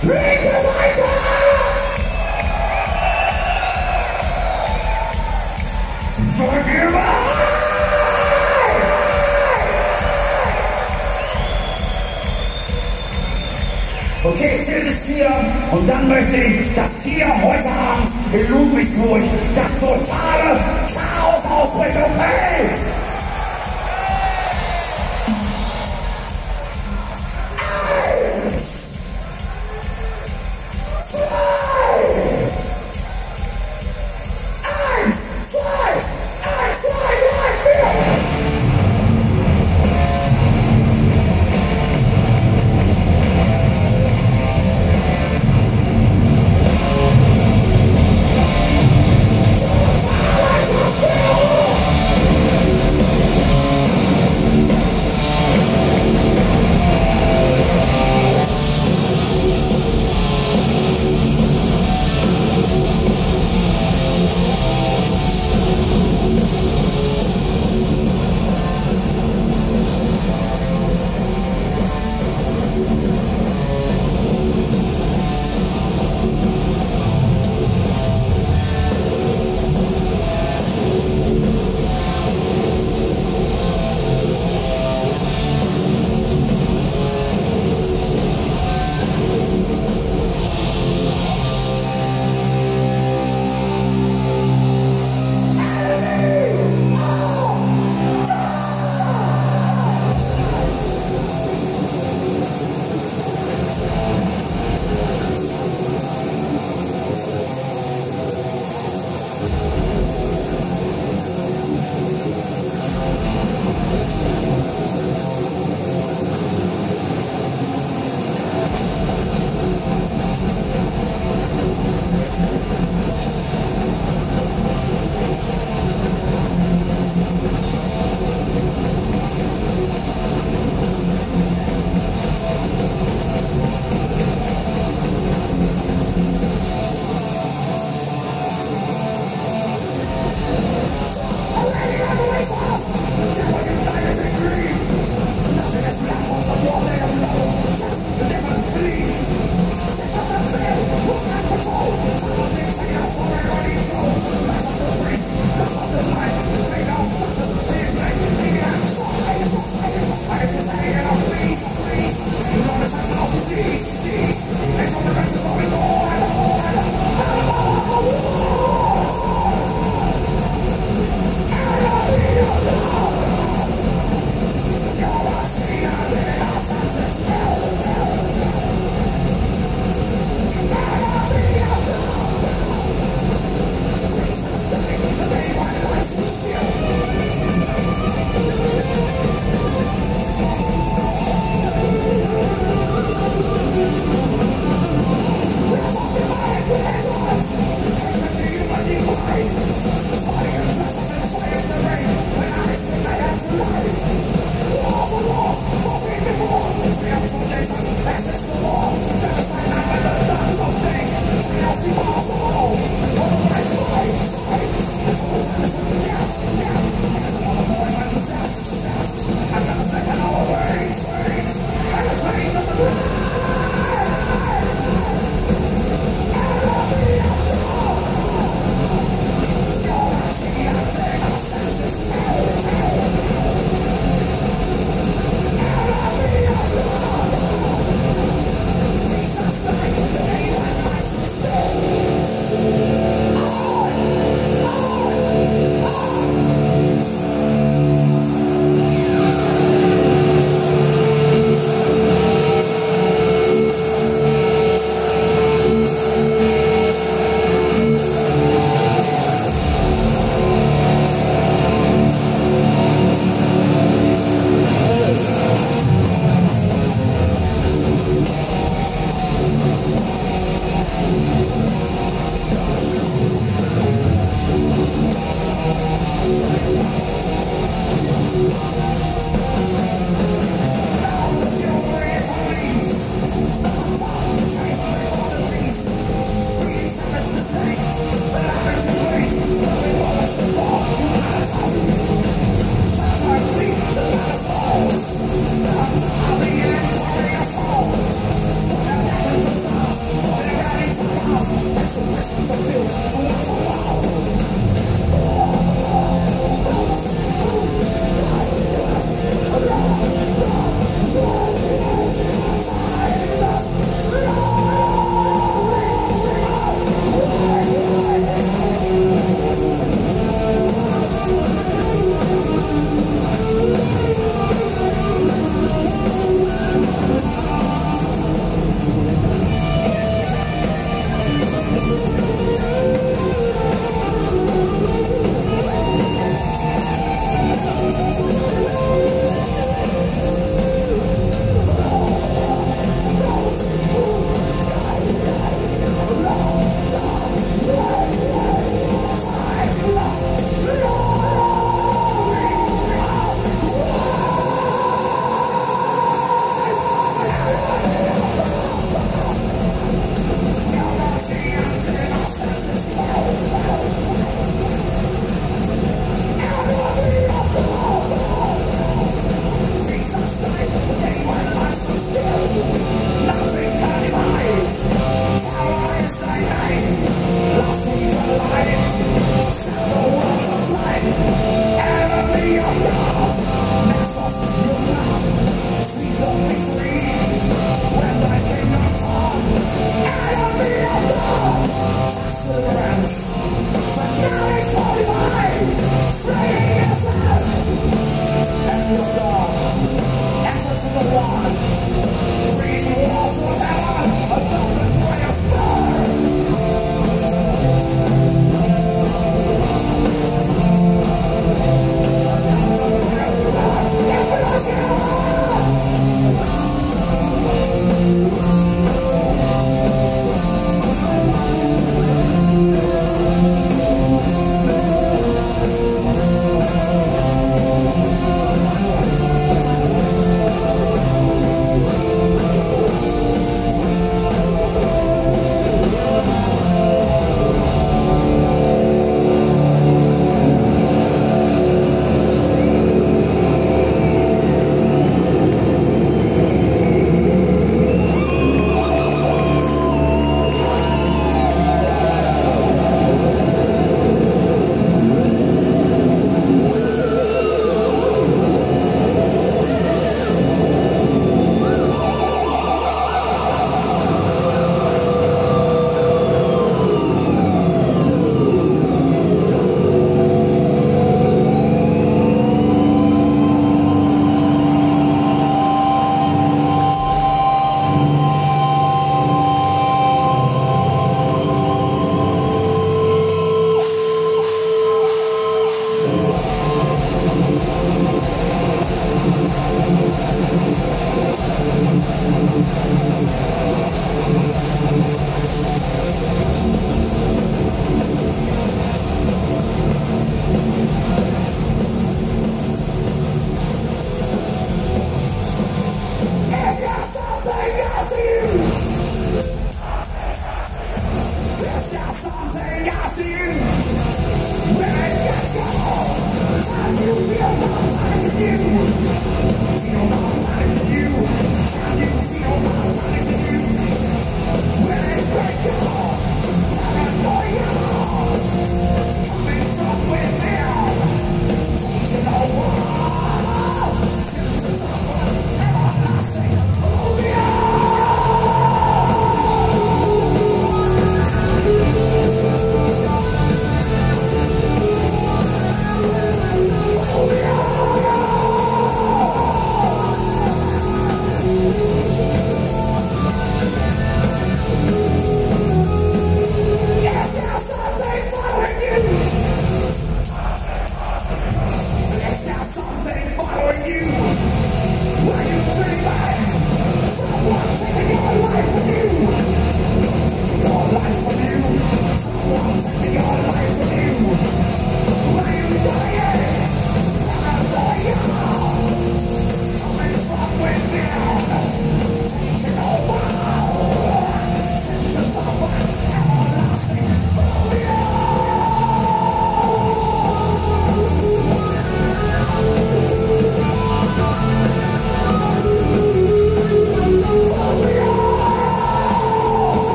Bitte weiter! Von überall! Okay, still ist hier. Und dann möchte ich, dass hier heute Abend in Ludwigsburg das totale Chaos ausbricht. Okay!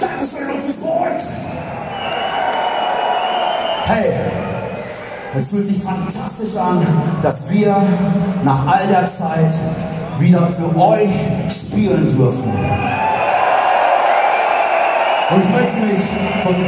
Dankeschön, Ludwigsburg! Hey, es fühlt sich fantastisch an, dass wir nach all der Zeit wieder für euch spielen dürfen. Und ich möchte mich von